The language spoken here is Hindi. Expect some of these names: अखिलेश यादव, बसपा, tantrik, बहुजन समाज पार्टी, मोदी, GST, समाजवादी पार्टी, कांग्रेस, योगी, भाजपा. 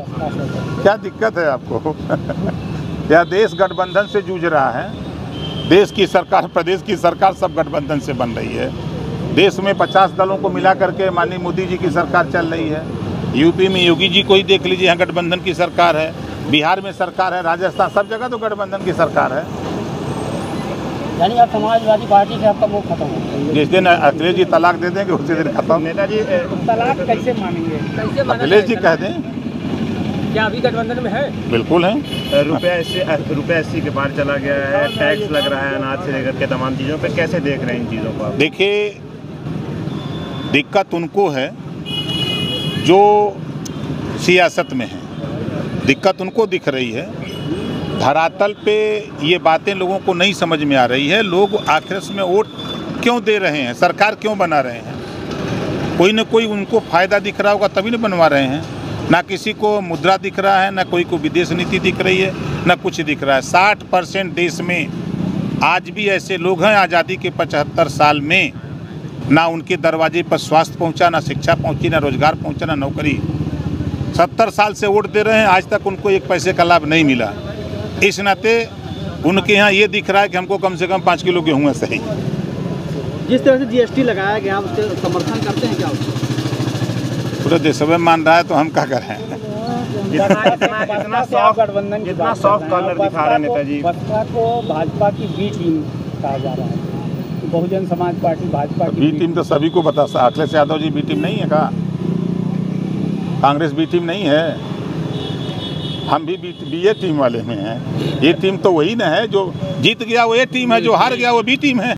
क्या दिक्कत है आपको? यह देश गठबंधन से जूझ रहा है, देश की सरकार, प्रदेश की सरकार सब गठबंधन से बन रही है। देश में 50 दलों को मिला करके माननीय मोदी जी की सरकार चल रही है। यूपी में योगी जी को ही देख लीजिए, यहाँ गठबंधन की सरकार है। बिहार में सरकार है, राजस्थान, सब जगह तो गठबंधन की सरकार है। यानी आप समाजवादी पार्टी से आपका वो खत्म हो, जिस दिन अखिलेश जी तलाक दे देंगे उसी दिन खत्म। नेता जी तलाक कैसे मानेंगे? अखिलेश जी कह दें क्या अभी गठबंधन में है? बिल्कुल है। रुपये 80 के पार चला गया है, टैक्स लग रहा है अनाज से लेकर के तमाम चीज़ों पे, कैसे देख रहे हैं इन चीज़ों को? देखिए, दिक्कत उनको है जो सियासत में है, दिक्कत उनको दिख रही है। धरातल पे ये बातें लोगों को नहीं समझ में आ रही है। लोग आखिर में वोट क्यों दे रहे हैं, सरकार क्यों बना रहे हैं? कोई ना कोई उनको फ़ायदा दिख रहा होगा तभी ना बनवा रहे हैं। ना किसी को मुद्रा दिख रहा है, ना कोई को विदेश नीति दिख रही है, ना कुछ दिख रहा है। 60% देश में आज भी ऐसे लोग हैं, आज़ादी के 75 साल में ना उनके दरवाजे पर स्वास्थ्य पहुँचा, ना शिक्षा पहुँची, ना रोजगार पहुँचा, ना नौकरी। 70 साल से वोट दे रहे हैं, आज तक उनको एक पैसे का लाभ नहीं मिला। इस नाते उनके यहाँ ये दिख रहा है कि हमको कम से कम 5 किलो गेहूँ सही। जिस तरह से GST लगाया गया, उसके समर्थन करते हैं क्या? पूरे देश में मान रहा है तो हम क्या कर रहे हैं? इतना सॉफ्ट गठबंधन, इतना सॉफ्ट कॉर्नर दिखा रहे हैं नेताजी। बसपा को भाजपा की बी टीम कहा जा रहा है, बहुजन समाज पार्टी भाजपा की बी टीम। तो सभी को बता, अखिलेश यादव जी बी टीम नहीं है, कहा कांग्रेस बी टीम नहीं है, हम भी BA टीम वाले में हैं। ये टीम तो वही ना है, जो जीत गया वो A टीम है, जो हार गया वो B टीम है।